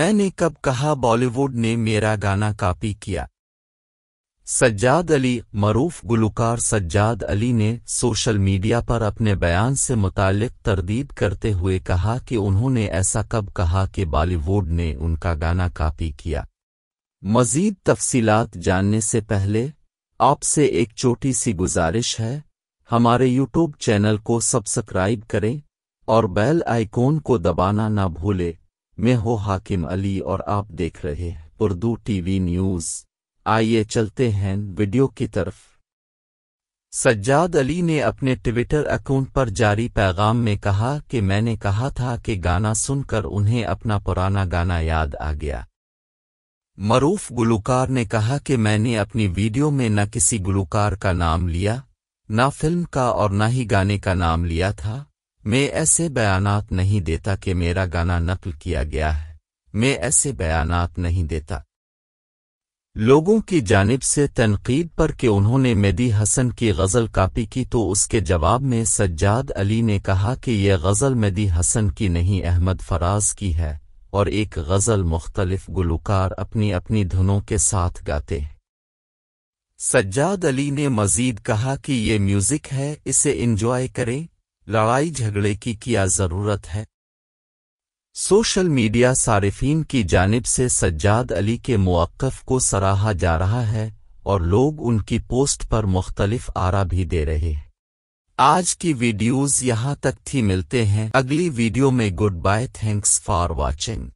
मैंने कब कहा बॉलीवुड ने मेरा गाना कॉपी किया। सज्जाद अली। मरूफ गुलकार सज्जाद अली ने सोशल मीडिया पर अपने बयान से मुतालिक तरदीद करते हुए कहा कि उन्होंने ऐसा कब कहा कि बॉलीवुड ने उनका गाना कॉपी किया। मज़ीद तफ़सीलात जानने से पहले आपसे एक छोटी सी गुजारिश है, हमारे यूट्यूब चैनल को सब्सक्राइब करें और बेल आइकॉन को दबाना ना भूलें। मैं हूं हाकिम अली और आप देख रहे हैं उर्दू टीवी न्यूज। आइए चलते हैं वीडियो की तरफ। सज्जाद अली ने अपने ट्विटर अकाउंट पर जारी पैगाम में कहा कि मैंने कहा था कि गाना सुनकर उन्हें अपना पुराना गाना याद आ गया। मरूफ गुलकार ने कहा कि मैंने अपनी वीडियो में न किसी गुलकार का नाम लिया, न फिल्म का और न ही गाने का नाम लिया था। मैं ऐसे बयानात नहीं देता कि मेरा गाना नकल किया गया है। मैं ऐसे बयानात नहीं देता। लोगों की जानिब से तनकीद पर कि उन्होंने मेहदी हसन की गज़ल कॉपी की, तो उसके जवाब में सज्जाद अली ने कहा कि यह गज़ल मेहदी हसन की नहीं, अहमद फ़राज की है और एक गज़ल मुख्तलिफ गुलकार अपनी अपनी धुनों के साथ गाते हैं। सज्जाद अली ने मज़ीद कहा कि ये म्यूज़िक है, इसे इंजॉय करें, लड़ाई झगड़े की क्या ज़रूरत है। सोशल मीडिया सारिफीन की जानिब से सज्जाद अली के मौक़िफ़ को सराहा जा रहा है और लोग उनकी पोस्ट पर मुख्तलिफ आरा भी दे रहे हैं। आज की वीडियोज़ यहाँ तक थी। मिलते हैं अगली वीडियो में। Good bye. Thanks for watching.